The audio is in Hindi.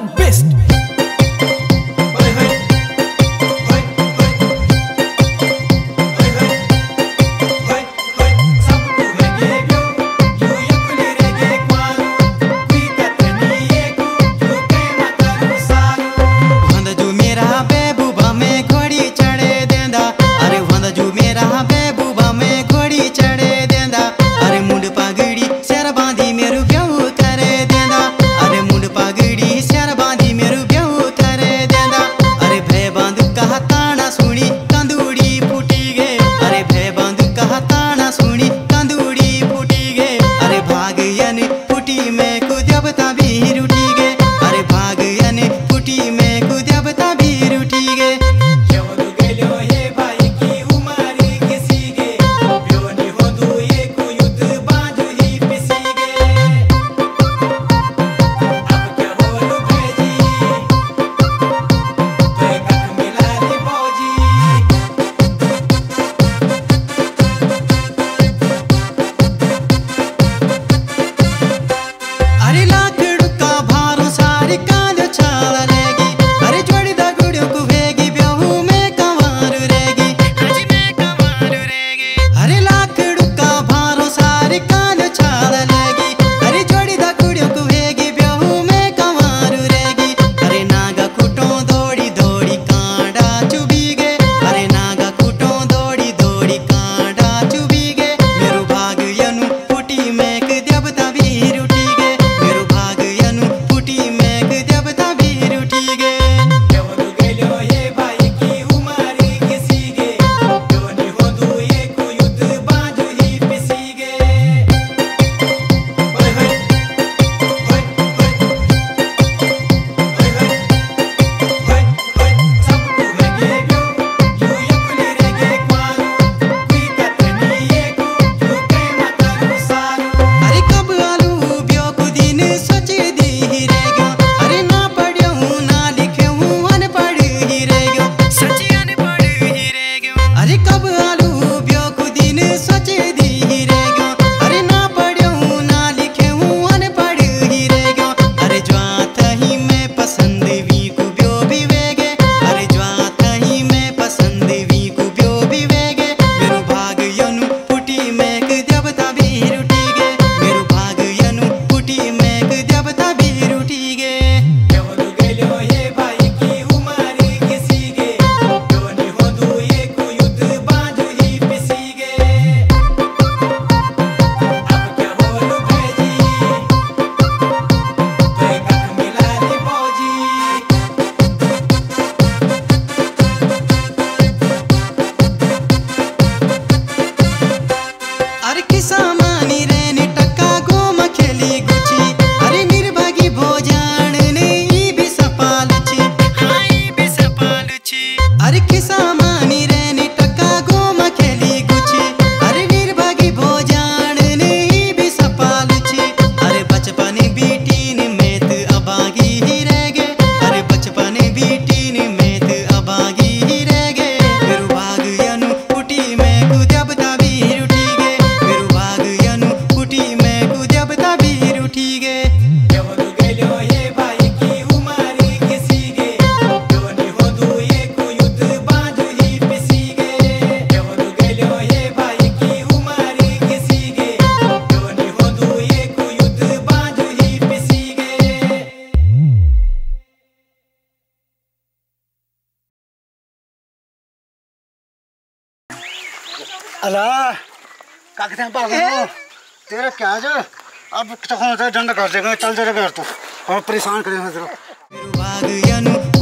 Are best. तेरा क्या जो अब तो डंडा कर देगा, चल जरा घर तू, और परेशान करेगा।